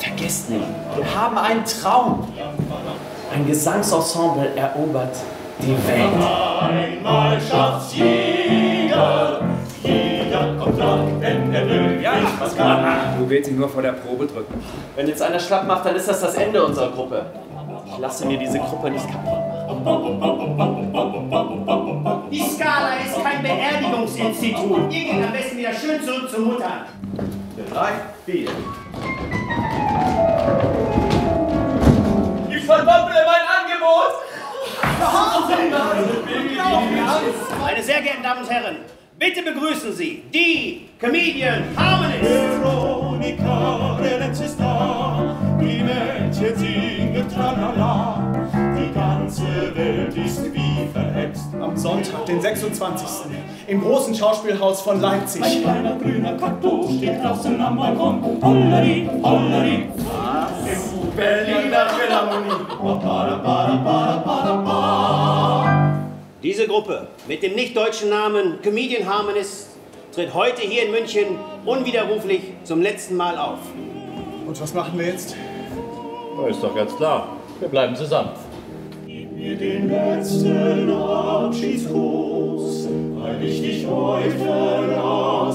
Vergesst nicht, wir haben einen Traum. Ein Gesangsensemble erobert die Welt. Einmal schafft's jeder, jeder kommt lang, wenn er will. Ja, was kann man? Du willst ihn nur vor der Probe drücken. Wenn jetzt einer schlapp macht, dann ist das das Ende unserer Gruppe. Ich lasse mir diese Gruppe nicht kaputt machen. Die Skala ist kein Beerdigungsinstitut. Ihr geht am besten wieder schön zurück zur Mutter. 3, 4. Ich verdopple mein Angebot! Meine sehr geehrten Damen und Herren, bitte begrüßen Sie die Comedian Harmonists. Die Mädchen singen tralala, die ganze Welt ist wie verhext. Am Sonntag, den 26. im großen Schauspielhaus von Leipzig. Ein kleiner grüner Kaktus steht draußen am Balkon. Holleri, holleri. Was? Berliner Philharmonie. Diese Gruppe mit dem nicht-deutschen Namen Comedian Harmonists tritt heute hier in München unwiderruflich zum letzten Mal auf. Und was machen wir jetzt? Ja, ist doch ganz klar. Wir bleiben zusammen. Gib mir den letzten Abschiedsgruß, weil ich dich heute verlasse.